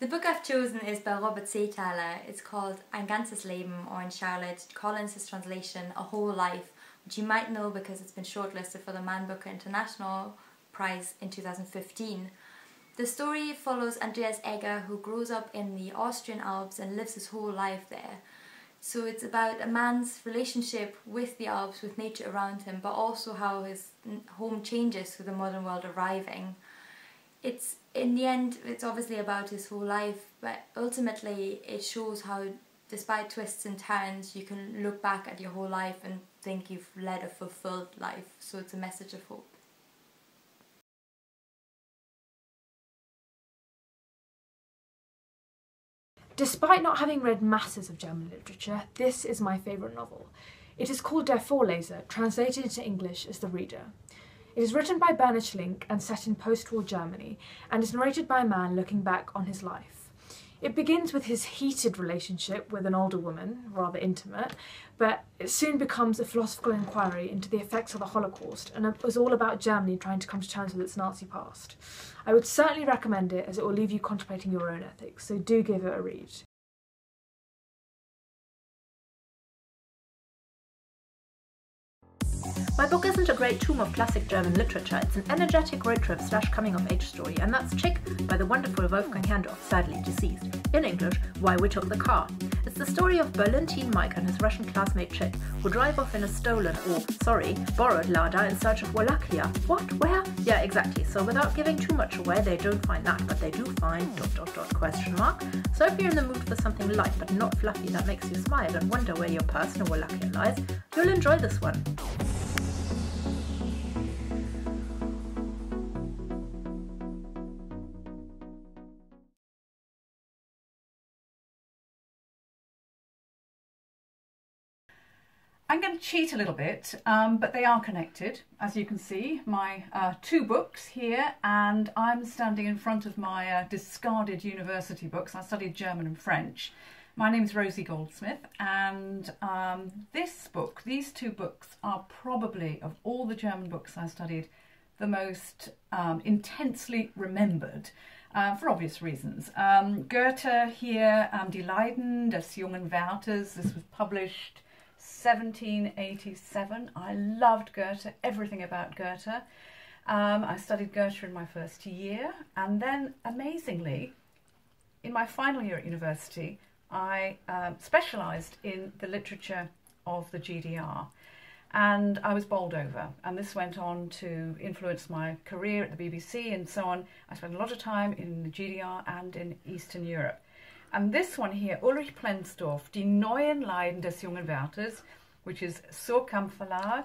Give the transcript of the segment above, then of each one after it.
The book I've chosen is by Robert Seethaler. It's called Ein ganzes Leben, or in Charlotte Collins' translation, A Whole Life, which you might know because it's been shortlisted for the Man Booker International Prize in 2015. The story follows Andreas Egger, who grows up in the Austrian Alps and lives his whole life there. So it's about a man's relationship with the Alps, with nature around him, but also how his home changes with the modern world arriving. It's, in the end, it's obviously about his whole life, but ultimately it shows how, despite twists and turns, you can look back at your whole life and think you've led a fulfilled life. So it's a message of hope. Despite not having read masses of German literature, this is my favourite novel. It is called Der Vorleser, translated into English as The Reader. It is written by Bernhard Schlink and set in post-war Germany, and is narrated by a man looking back on his life. It begins with his heated relationship with an older woman, rather intimate, but it soon becomes a philosophical inquiry into the effects of the Holocaust, and it was all about Germany trying to come to terms with its Nazi past. I would certainly recommend it, as it will leave you contemplating your own ethics, so do give it a read. My book isn't a great tome of classic German literature, it's an energetic road trip / coming-of-age story, and that's Chick by the wonderful Wolfgang Handorf, sadly deceased. In English, Why We Took the Car. It's the story of Valentine Mike and his Russian classmate Chick, who drive off in a stolen, or, sorry, borrowed Lada in search of Wallachia. What? Where? Yeah, exactly. So without giving too much away, they don't find that, but they do find ... So if you're in the mood for something light but not fluffy that makes you smile and wonder where your personal Wallachia lies, you'll enjoy this one. I'm going to cheat a little bit, but they are connected. As you can see, my two books here, and I'm standing in front of my discarded university books. I studied German and French. My name is Rosie Goldsmith, and this book, these two books, are probably, of all the German books I studied, the most intensely remembered, for obvious reasons. Goethe here, Die Leiden des jungen Werthers. This was published 1787. I loved Goethe, everything about Goethe. I studied Goethe in my first year, and then, amazingly, in my final year at university, I specialised in the literature of the GDR, and I was bowled over, and this went on to influence my career at the BBC and so on. I spent a lot of time in the GDR and in Eastern Europe. And this one here, Ulrich Plenzdorf, Die neuen Leiden des jungen Werthers, which is Suhrkamp Verlag,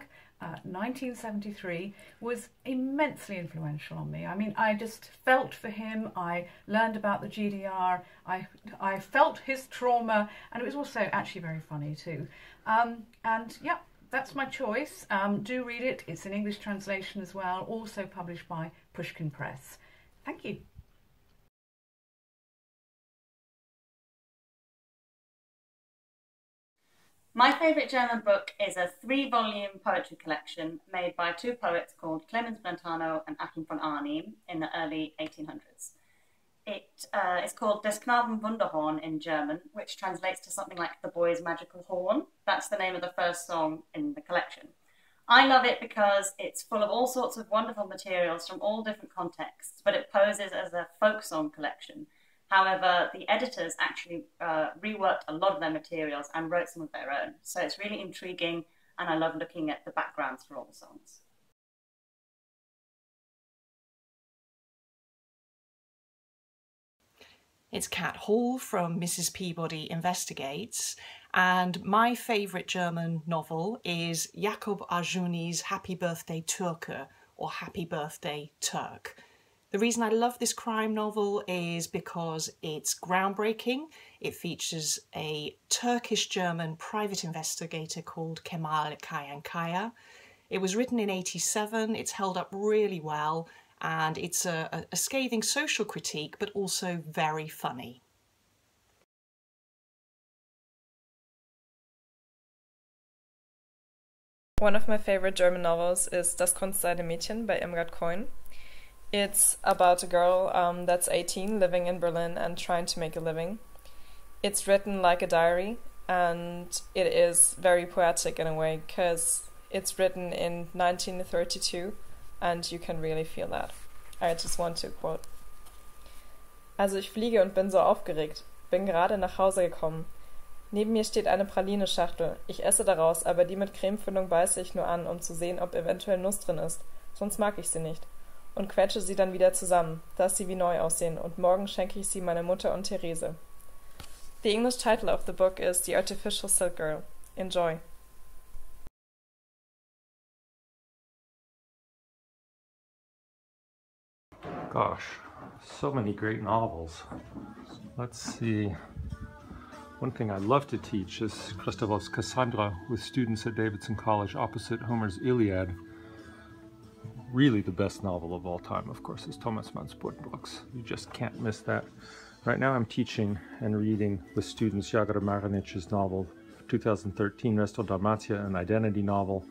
1973, was immensely influential on me. I mean, I just felt for him, I learned about the GDR, I felt his trauma, and it was also actually very funny too. And yeah, that's my choice. Do read it, it's an English translation as well, also published by Pushkin Press. Thank you. My favourite German book is a 3-volume poetry collection made by two poets called Clemens Brentano and Achim von Arnim in the early 1800s. It is called Des Knaben Wunderhorn in German, which translates to something like The Boy's Magical Horn. That's the name of the first song in the collection. I love it because it's full of all sorts of wonderful materials from all different contexts, but it poses as a folk song collection. However, the editors actually reworked a lot of their materials and wrote some of their own. So it's really intriguing, and I love looking at the backgrounds for all the songs. It's Kat Hall from Mrs. Peabody Investigates, and my favourite German novel is Jakob Arjuni's Happy Birthday Türke, or Happy Birthday Turk. The reason I love this crime novel is because it's groundbreaking. It features a Turkish-German private investigator called Kemal Kayankaya. It was written in 87, it's held up really well, and it's a scathing social critique, but also very funny. One of my favourite German novels is Das kunstseidene Mädchen by Irmgard Keun. It's about a girl that's 18, living in Berlin and trying to make a living. It's written like a diary, and it is very poetic in a way, because it's written in 1932, and you can really feel that. I just want to quote. Also ich fliege und bin so aufgeregt. Bin gerade nach Hause gekommen. Neben mir steht eine Praline-Schachtel. Ich esse daraus, aber die mit Cremefüllung beiße ich nur an, um zu sehen, ob eventuell Nuss drin ist. Sonst mag ich sie nicht. Und quetsche sie dann wieder zusammen, dass sie wie neu aussehen, und morgen schenke ich sie meiner Mutter und Therese. The English title of the book is The Artificial Silk Girl. Enjoy. Gosh, so many great novels. Let's see. One thing I love to teach is Christoph's Cassandra with students at Davidson College opposite Homer's Iliad. Really the best novel of all time, of course, is Thomas Mann's Brooks. You just can't miss that. Right now I'm teaching and reading with students Jagr Marinich's novel, 2013, Resto Dalmatia, an identity novel,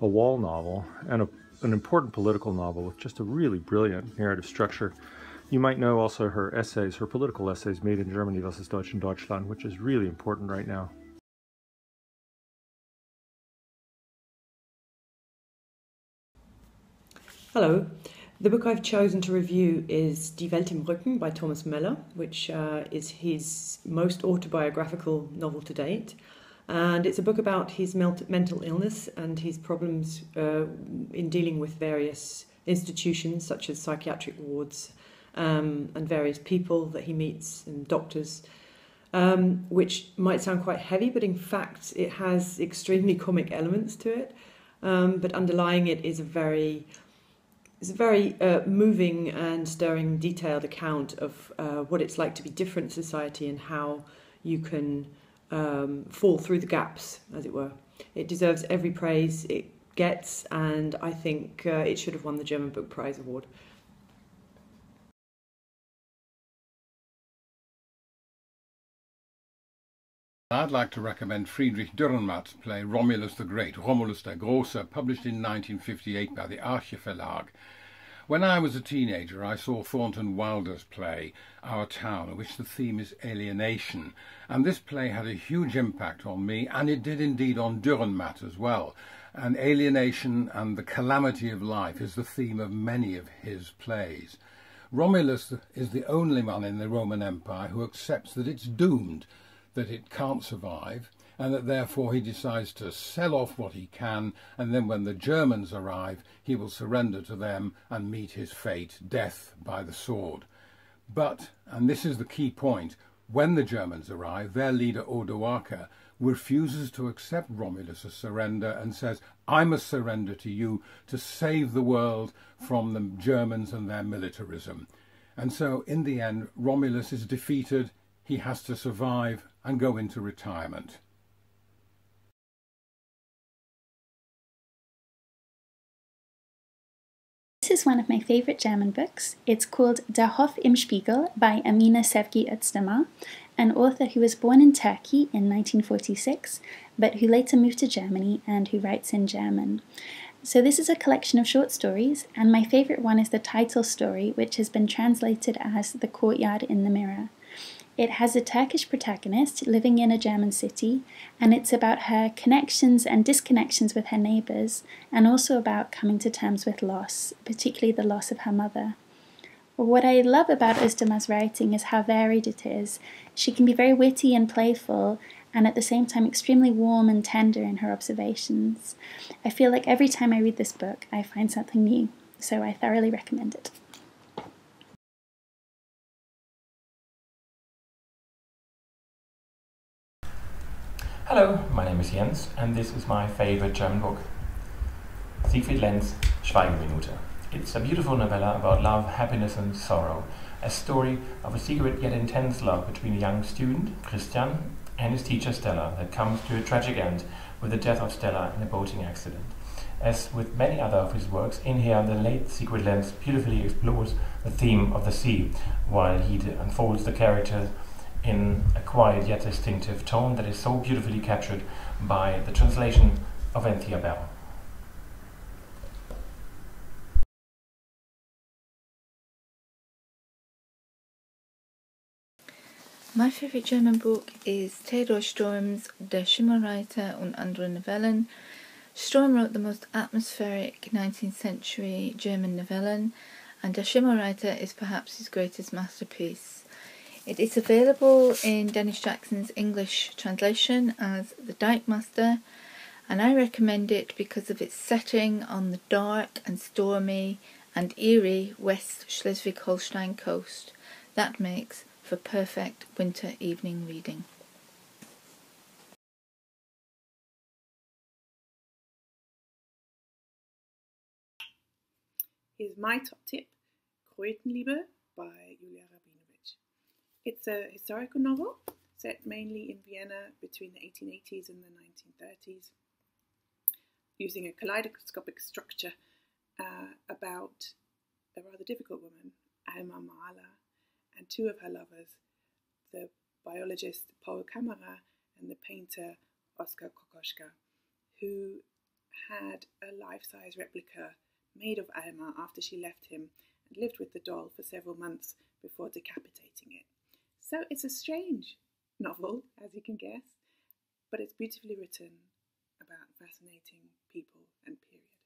a wall novel, and an important political novel with just a really brilliant narrative structure. You might know also her essays, her political essays, Made in Germany versus Deutsch in Deutschland, which is really important right now. Hello. The book I've chosen to review is Die Welt im Rücken by Thomas Meller, which is his most autobiographical novel to date. And it's a book about his mental illness and his problems in dealing with various institutions such as psychiatric wards, and various people that he meets and doctors, which might sound quite heavy, but in fact it has extremely comic elements to it, but underlying it is a very moving and stirring, detailed account of what it's like to be different in society and how you can fall through the gaps, as it were. It deserves every praise it gets, and I think it should have won the German Book Prize award. I'd like to recommend Friedrich Dürrenmatt's play Romulus the Great, Romulus der Große, published in 1958 by the Arche Verlag. When I was a teenager, I saw Thornton Wilder's play Our Town, in which the theme is alienation, and this play had a huge impact on me, and it did indeed on Dürrenmatt as well. And alienation and the calamity of life is the theme of many of his plays. Romulus is the only man in the Roman Empire who accepts that it's doomed, that it can't survive, and that therefore he decides to sell off what he can, and then when the Germans arrive he will surrender to them and meet his fate, death by the sword. But, and this is the key point, when the Germans arrive, their leader Odoacer refuses to accept Romulus's surrender and says, I must surrender to you to save the world from the Germans and their militarism. And so in the end Romulus is defeated, he has to survive and go into retirement. This is one of my favorite German books. It's called Der Hof im Spiegel by Amine Sevgi Özdemir, an author who was born in Turkey in 1946, but who later moved to Germany and who writes in German. So this is a collection of short stories, and my favorite one is the title story, which has been translated as The Courtyard in the Mirror. It has a Turkish protagonist living in a German city, and it's about her connections and disconnections with her neighbours, and also about coming to terms with loss, particularly the loss of her mother. What I love about Özdemir's writing is how varied it is. She can be very witty and playful, and at the same time extremely warm and tender in her observations. I feel like every time I read this book, I find something new, so I thoroughly recommend it. Hello, my name is Jens, and this is my favorite German book, Siegfried Lenz, Schweigeminute. It's a beautiful novella about love, happiness and sorrow, a story of a secret yet intense love between a young student, Christian, and his teacher Stella, that comes to a tragic end with the death of Stella in a boating accident. As with many other of his works, in here the late Siegfried Lenz beautifully explores the theme of the sea, while he unfolds the characters in a quiet yet distinctive tone that is so beautifully captured by the translation of Anthea Bell. My favorite German book is Theodor Storm's Der Schimmelreiter und andere Novellen. Storm wrote the most atmospheric 19th century German novellen, and Der Schimmelreiter is perhaps his greatest masterpiece. It is available in Dennis Jackson's English translation as The Dykemaster, and I recommend it because of its setting on the dark and stormy and eerie West Schleswig-Holstein coast. That makes for perfect winter evening reading. Here's my top tip, Krötenliebe by Julia Rabinovich. It's a historical novel set mainly in Vienna between the 1880s and the 1930s, using a kaleidoscopic structure about a rather difficult woman, Alma Mahler, and two of her lovers, the biologist Paul Kammerer and the painter Oskar Kokoschka, who had a life-size replica made of Alma after she left him and lived with the doll for several months before decapitating it. So it's a strange novel, as you can guess, but it's beautifully written about fascinating people and periods.